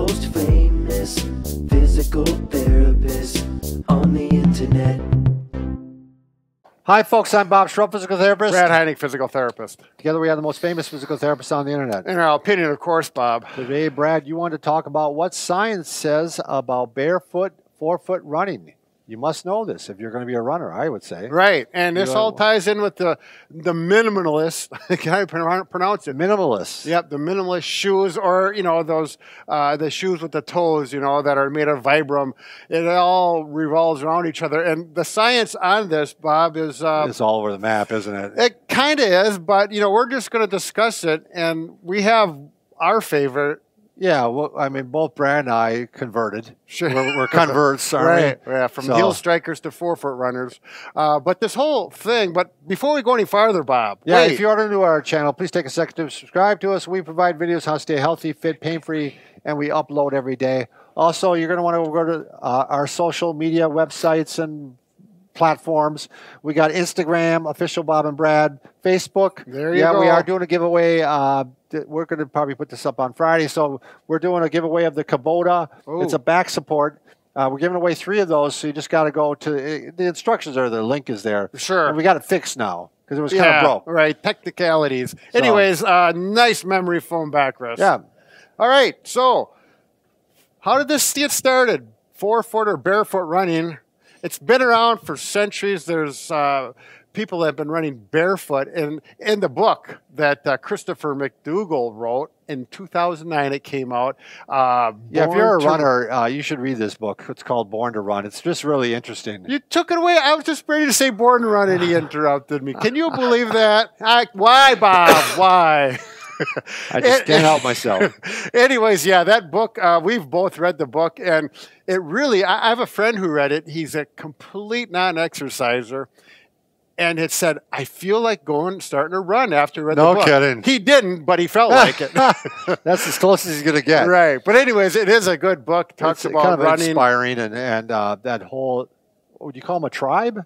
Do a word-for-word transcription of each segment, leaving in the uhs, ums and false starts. most famous physical therapists on the internet. Hi folks, I'm Bob Schrupp, physical therapist. Brad Heineck, physical therapist. Together we are the most famous physical therapists on the internet. In our opinion, of course, Bob. Today, Brad, you want to talk about what science says about barefoot, forefoot running. You must know this if you're going to be a runner, I would say. Right, and this all ties in with the the minimalist. Can I pronounce it? Minimalist. Yep, the minimalist shoes, or you know those uh, the shoes with the toes, you know, that are made of Vibram. It all revolves around each other, and the science on this, Bob, is uh, it's all over the map, isn't it? It kind of is, but you know, we're just going to discuss it, and we have our favorite. Yeah, well, I mean, both Brad and I converted. Sure. We're, we're converts, aren't right, we? Yeah, from so. heel strikers to forefoot runners. Uh, but this whole thing, but before we go any farther, Bob. Yeah, wait. If you are new to our channel, please take a second to subscribe to us. We provide videos on how to stay healthy, fit, pain-free, and we upload every day. Also, you're going to want to go to uh, our social media websites and platforms. We got Instagram, Official Bob and Brad, Facebook. There you yeah, go. Yeah, we are doing a giveaway. Uh, we're going to probably put this up on Friday. So we're doing a giveaway of the Kubota. Ooh. It's a back support. Uh, we're giving away three of those. So you just got to go to the instructions are there. The link is there. Sure. And we got it fixed now because it was yeah, kind of broke. Right. Technicalities. So. Anyways, uh, nice memory foam backrest. Yeah. All right. So how did this get started? Forefoot or barefoot running. It's been around for centuries. There's uh, people that have been running barefoot. And in the book that uh, Christopher McDougall wrote in two thousand nine, it came out. Uh, yeah, if you're a runner, uh, you should read this book. It's called Born to Run. It's just really interesting. You took it away. I was just ready to say Born to Run, and he interrupted me. Can you believe that? I, why, Bob? Why? I just it, can't help myself. Anyways, yeah, that book, uh, we've both read the book, and it really, I, I have a friend who read it. He's a complete non-exerciser, and it said, I feel like going, starting to run after reading no the book. No kidding. He didn't, but he felt like it. That's as close as he's going to get. Right. But anyways, it is a good book. Talks it's about kind of running. Inspiring, and, and uh, that whole, what would you call them, a tribe?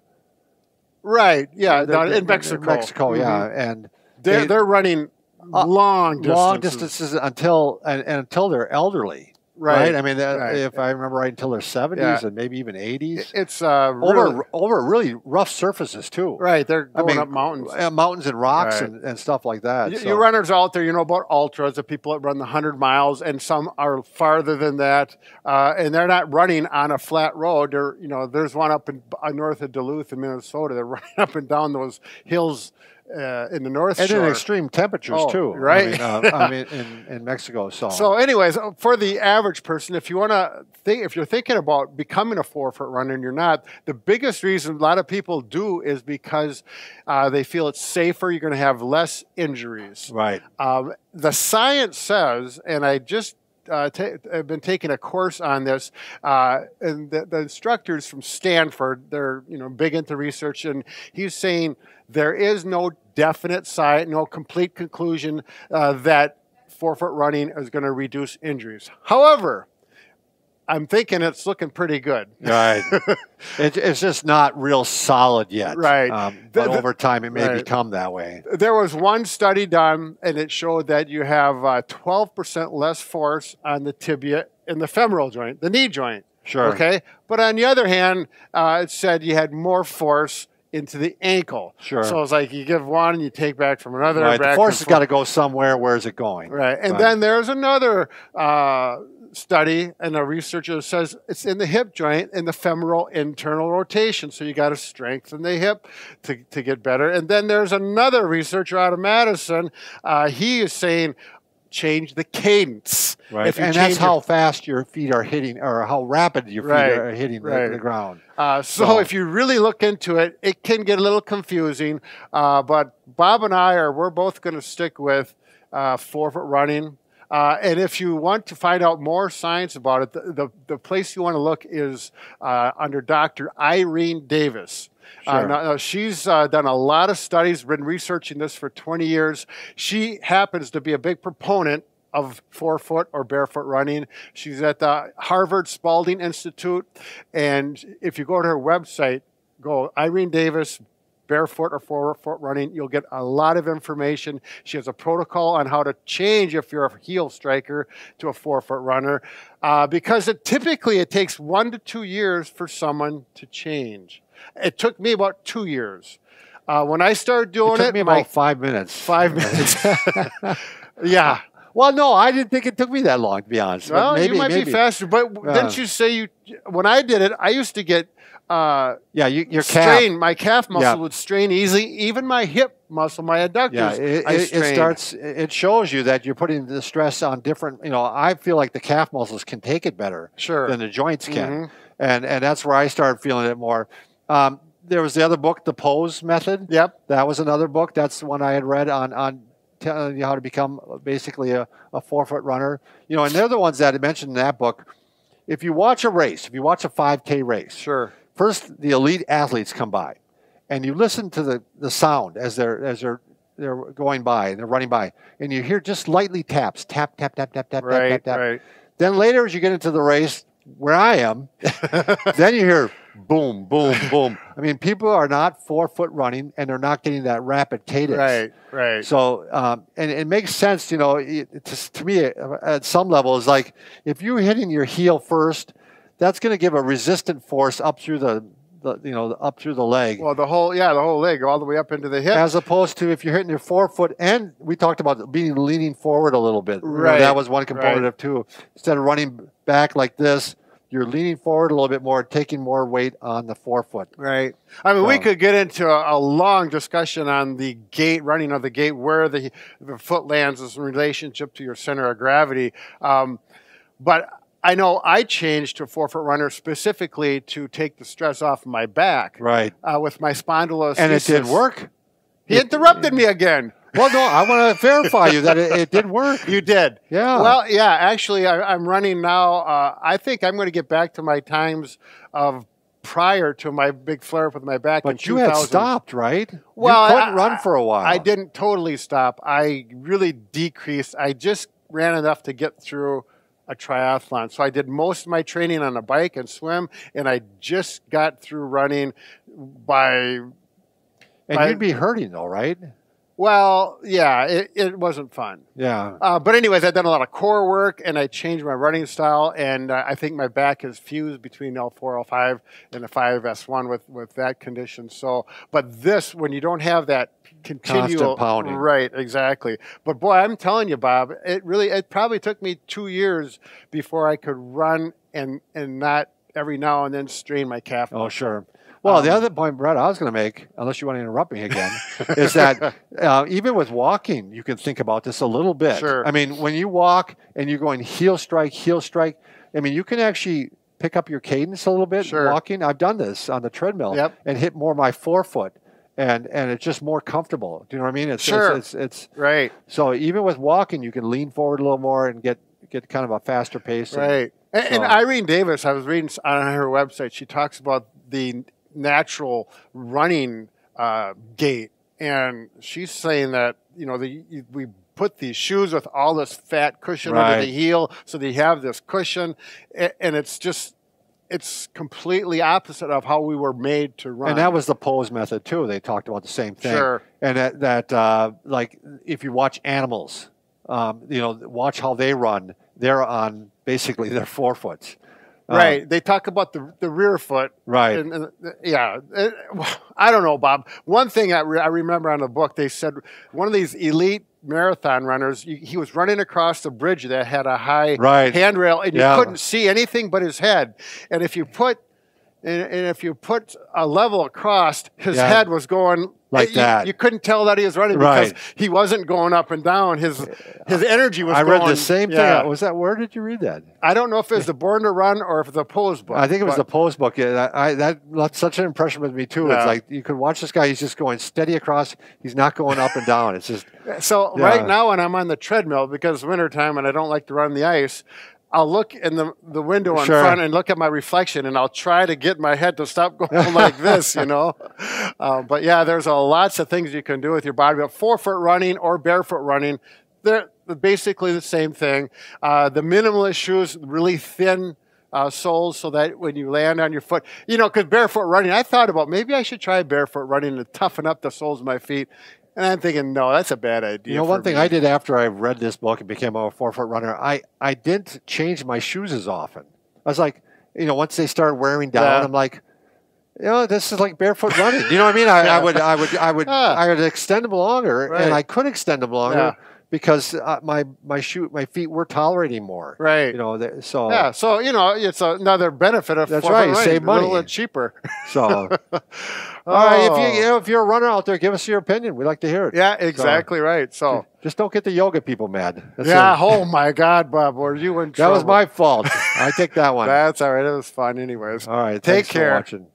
Right, yeah, the, the, in Mexico. In Mexico, yeah. Mm-hmm. And They're, they, they're running... Uh, long distances. Long distances until and, and until they're elderly, right? right? I mean, that, right. if I remember right, until their seventies yeah. and maybe even eighties. It's uh, over really, over really rough surfaces too. Right, they're going I mean, up mountains, uh, mountains and rocks right. and, and stuff like that. You, so. you runners out there, you know about ultras, the people that run the hundred miles, and some are farther than that, uh, and they're not running on a flat road. They're, you know, there's one up in uh, north of Duluth in Minnesota. They're running up and down those hills. Uh, in the North Shore. And in extreme temperatures, oh, too. Right. I mean, uh, I mean in, in Mexico. So. so anyways, for the average person, if you want to think, if you're thinking about becoming a forefoot runner and you're not, the biggest reason a lot of people do is because uh, they feel it's safer. You're going to have less injuries. Right. Um, the science says, and I just Uh, I've been taking a course on this, uh, and the, the instructors from Stanford, they're you know big into research, and he's saying there is no definite science, no complete conclusion uh, that forefoot running is going to reduce injuries. However, I'm thinking it's looking pretty good. Right. it, it's just not real solid yet. Right. Um, but the, the, over time, it may right. become that way. There was one study done, and it showed that you have twelve percent uh, less force on the tibia in the femoral joint, the knee joint. Sure. Okay. But on the other hand, uh, it said you had more force into the ankle. Sure. So it's like you give one and you take back from another. Right. Back the force has got to go somewhere. Where is it going? Right. And right. then there's another... Uh, study, and a researcher says it's in the hip joint and the femoral internal rotation. So you got to strengthen the hip to, to get better. And then there's another researcher out of Madison. Uh, he is saying change the cadence. Right. If you and that's your, how fast your feet are hitting, or how rapid your feet right, are hitting right. the, the ground. Uh, so, so if you really look into it, it can get a little confusing. Uh, but Bob and I are, we're both going to stick with uh, forefoot running. Uh, and if you want to find out more science about it, the, the, the place you want to look is uh, under Doctor Irene Davis. Sure. Uh, now, now she's uh, done a lot of studies, been researching this for twenty years. She happens to be a big proponent of forefoot or barefoot running. She's at the Harvard Spaulding Institute. And if you go to her website, go Irene Davis. barefoot or forefoot running. You'll get a lot of information. She has a protocol on how to change if you're a heel striker to a forefoot runner, uh, because it typically it takes one to two years for someone to change. It took me about two years. Uh, when I started doing it, it took me about my, five minutes. Five minutes. Yeah. Well, no, I didn't think it took me that long, to be honest. Well, maybe, you might maybe. be faster, but uh, didn't you say you? When I did it, I used to get uh, yeah, you, your strain. Calf. My calf muscle yeah. would strain easily. Even my hip muscle, my adductors. Yeah, it, I it, it starts. It shows you that you're putting the stress on different. You know, I feel like the calf muscles can take it better sure. than the joints can, mm-hmm. and and that's where I started feeling it more. Um, there was the other book, The Pose Method. Yep, that was another book. That's the one I had read on on. telling you how to become basically a, a forefoot runner. You know, and they're the ones that I mentioned in that book. If you watch a race, if you watch a five K race, sure. first the elite athletes come by, and you listen to the, the sound as they're as they're they're going by and they're running by, and you hear just lightly taps, tap, tap, tap, tap, tap, right, tap, tap, tap. Right. Then later as you get into the race, where I am, then you hear boom, boom, boom. I mean, people are not forefoot running, and they're not getting that rapid cadence. Right, right. So, um, and it makes sense, you know, it, to, to me at some level, it's like if you're hitting your heel first, that's going to give a resistant force up through the, the, you know, up through the leg. Well, the whole, yeah, the whole leg, all the way up into the hip. As opposed to if you're hitting your forefoot, and we talked about being leaning forward a little bit. Right. You know, that was one component of two. Instead of running back like this, you're leaning forward a little bit more, taking more weight on the forefoot. Right. I mean, so. we could get into a, a long discussion on the gait, running of the gait, where the, the foot lands is in relationship to your center of gravity. Um, but I know I changed to a forefoot runner specifically to take the stress off my back. Right. Uh, with my spondylolisthesis. And it did work. He interrupted me again. Well, no, I want to verify you that it, it did work. You did. Yeah. Well, yeah, actually, I, I'm running now. Uh, I think I'm going to get back to my times of prior to my big flare-up with my back. But in you had stopped, right? Well, you couldn't I, run for a while. I didn't totally stop. I really decreased. I just ran enough to get through a triathlon. So I did most of my training on a bike and swim, and I just got through running by... And by, you'd be hurting, though, right? Well, yeah, it, it wasn't fun. Yeah. Uh, but anyways, I've done a lot of core work, and I changed my running style, and uh, I think my back is fused between L four, L five, and the five S one with, with that condition. So, but this, when you don't have that continual... Constant pounding. Right, exactly. But boy, I'm telling you, Bob, it really, it probably took me two years before I could run and, and not every now and then strain my calf. Oh, sure. Well, um, the other point, Brad, I was going to make, unless you want to interrupt me again, is that uh, even with walking, you can think about this a little bit. Sure. I mean, when you walk and you're going heel strike, heel strike, I mean, you can actually pick up your cadence a little bit sure. walking. I've done this on the treadmill yep. and hit more my forefoot, and, and it's just more comfortable. Do you know what I mean? It's, sure. It's, it's, it's, right. So even with walking, you can lean forward a little more and get, get kind of a faster pace. Right. And, and, so. and Irene Davis, I was reading on her website, she talks about the natural running uh, gait, and she's saying that you know the, we put these shoes with all this fat cushion right. under the heel, so they have this cushion, and it's just it's completely opposite of how we were made to run. And that was the pose method too. They talked about the same thing. Sure. And that, that uh, like if you watch animals, um, you know, watch how they run. They're on basically their forefoots. Right. Um, they talk about the, the rear foot. Right. And, and, yeah. I don't know, Bob. One thing I, re I remember on the book, they said one of these elite marathon runners, you, he was running across the bridge that had a high right. handrail, and yeah. you couldn't see anything but his head. And if you put and, and if you put a level across, his yeah. head was going like you, that. You couldn't tell that he was running right. because he wasn't going up and down. His his energy was I going. I read the same yeah. thing. Was that where did you read that? I don't know if it was the Born to Run or if the Pose book. I think it was the Pose book. I, I, that left such an impression with me too. Yeah. It's like you could watch this guy. He's just going steady across. He's not going up and down. It's just so yeah. right now when I'm on the treadmill because it's wintertime and I don't like to run the ice, I'll look in the, the window in sure. front and look at my reflection, and I'll try to get my head to stop going like this, you know. Uh, but, yeah, there's a, lots of things you can do with your body. But forefoot running or barefoot running, they're basically the same thing. Uh, the minimalist shoes, really thin uh, soles so that when you land on your foot, you know, because barefoot running, I thought about maybe I should try barefoot running to toughen up the soles of my feet. And I'm thinking, no, that's a bad idea. You know, one thing me. I did after I read this book and became a four-foot runner, I, I didn't change my shoes as often. I was like, you know, once they started wearing down, yeah. I'm like, you know, this is like barefoot running. You know what I mean? I, yeah. I would, I would, I would, ah. I would extend them longer, right. and I could extend them longer yeah. because uh, my my shoe, my feet were tolerating more. Right. You know, they, so yeah. So you know, it's another benefit of that's right. Running. Save money, a little cheaper. So, oh. all right. If you, you know, if you're a runner out there, give us your opinion. We'd like to hear it. Yeah, exactly so. right. So just don't get the yoga people mad. That's yeah. It. Oh my God, Bob, were you in trouble? That was my fault. I take that one. That's all right. It was fun, anyways. All right. Take care. For watching.